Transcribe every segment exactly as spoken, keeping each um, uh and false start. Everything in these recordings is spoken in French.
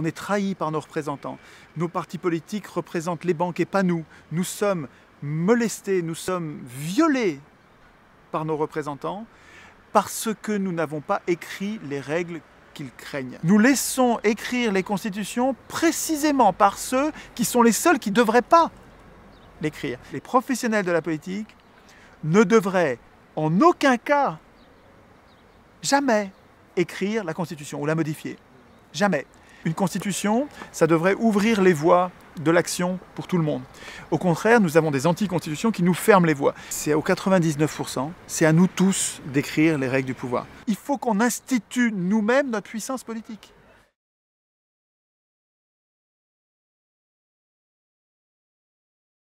on est trahi par nos représentants. Nos partis politiques représentent les banques et pas nous. Nous sommes molestés, nous sommes violés par nos représentants parce que nous n'avons pas écrit les règles qu'ils craignent. Nous laissons écrire les constitutions précisément par ceux qui sont les seuls qui ne devraient pas l'écrire. Les professionnels de la politique ne devraient en aucun cas, jamais, écrire la Constitution ou la modifier. Jamais. Une Constitution, ça devrait ouvrir les voies de l'action pour tout le monde. Au contraire, nous avons des anti-constitutions qui nous ferment les voies. C'est au quatre-vingt-dix-neuf pour cent, c'est à nous tous d'écrire les règles du pouvoir. Il faut qu'on institue nous-mêmes notre puissance politique.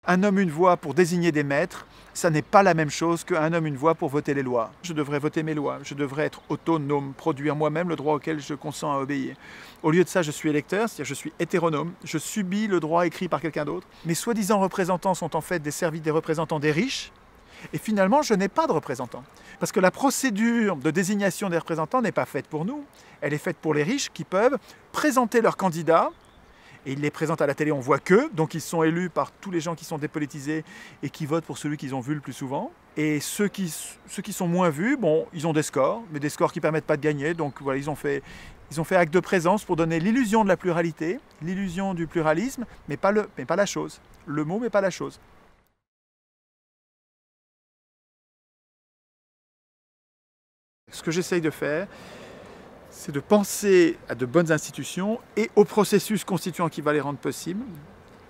Un homme, une voix pour désigner des maîtres, ça n'est pas la même chose qu'un homme, une voix pour voter les lois. Je devrais voter mes lois, je devrais être autonome, produire moi-même le droit auquel je consens à obéir. Au lieu de ça, je suis électeur, c'est-à-dire je suis hétéronome, je subis le droit écrit par quelqu'un d'autre. Mes soi-disant représentants sont en fait des services des représentants des riches, et finalement, je n'ai pas de représentants. Parce que la procédure de désignation des représentants n'est pas faite pour nous, elle est faite pour les riches qui peuvent présenter leurs candidats. Et ils les présentent à la télé, on voit qu'eux, donc ils sont élus par tous les gens qui sont dépolitisés et qui votent pour celui qu'ils ont vu le plus souvent. Et ceux qui, ceux qui sont moins vus, bon, ils ont des scores, mais des scores qui ne permettent pas de gagner, donc voilà, ils ont fait, ils ont fait acte de présence pour donner l'illusion de la pluralité, l'illusion du pluralisme, mais pas, le, mais pas la chose, le mot mais pas la chose. Ce que j'essaye de faire, c'est de penser à de bonnes institutions et au processus constituant qui va les rendre possibles.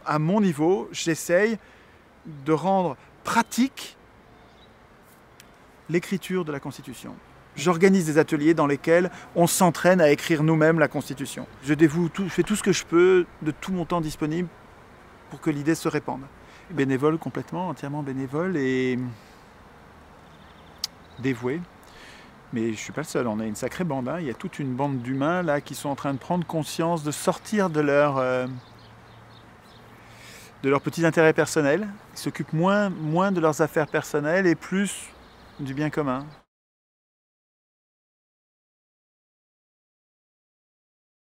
À mon niveau, j'essaye de rendre pratique l'écriture de la Constitution. J'organise des ateliers dans lesquels on s'entraîne à écrire nous-mêmes la Constitution. Je dévoue tout, je fais tout ce que je peux de tout mon temps disponible pour que l'idée se répande. Bénévole complètement, entièrement bénévole et dévoué. Mais je ne suis pas le seul, on a une sacrée bande, hein. Il y a toute une bande d'humains là qui sont en train de prendre conscience, de sortir de, leur, euh, de leurs petits intérêts personnels. Ils s'occupent moins, moins de leurs affaires personnelles et plus du bien commun.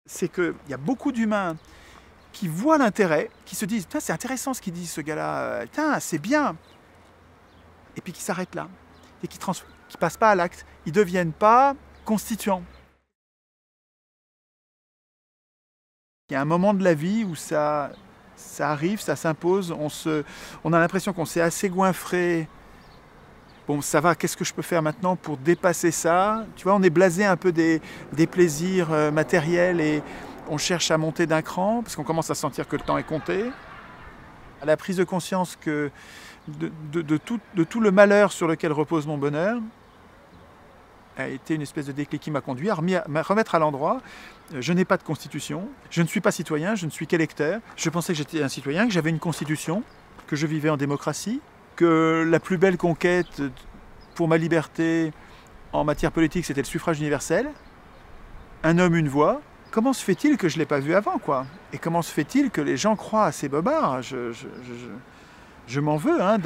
C'est qu'il y a beaucoup d'humains qui voient l'intérêt, qui se disent « Putain, c'est intéressant ce qu'il dit ce gars-là, putain, c'est bien !» Et puis qui s'arrêtent là et qui transforment. Qui ne passent pas à l'acte, ils ne deviennent pas constituants. Il y a un moment de la vie où ça, ça arrive, ça s'impose, on, on a l'impression qu'on s'est assez goinfré. Bon, ça va, qu'est-ce que je peux faire maintenant pour dépasser ça? Tu vois, on est blasé un peu des, des plaisirs euh, matériels et on cherche à monter d'un cran parce qu'on commence à sentir que le temps est compté. À la prise de conscience que de, de, de, tout, de tout le malheur sur lequel repose mon bonheur, a été une espèce de déclic qui m'a conduit à remettre à l'endroit. Je n'ai pas de constitution, je ne suis pas citoyen, je ne suis qu'électeur. Je pensais que j'étais un citoyen, que j'avais une constitution, que je vivais en démocratie, que la plus belle conquête pour ma liberté en matière politique, c'était le suffrage universel. Un homme, une voix. Comment se fait-il que je ne l'ai pas vu avant, quoi? Et comment se fait-il que les gens croient à ces bobards? Je, je, je, je m'en veux, hein,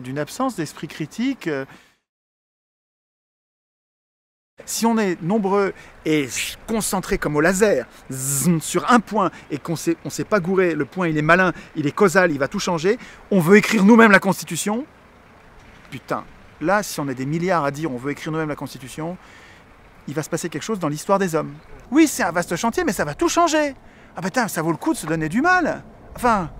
d'une absence d'esprit critique. Si on est nombreux et concentrés comme au laser sur un point et qu'on ne s'est pas gouré, le point il est malin, il est causal, il va tout changer, on veut écrire nous-mêmes la Constitution. Putain, là, si on est des milliards à dire on veut écrire nous-mêmes la Constitution, il va se passer quelque chose dans l'histoire des hommes. Oui, c'est un vaste chantier, mais ça va tout changer. Ah bah tain, ça vaut le coup de se donner du mal. Enfin...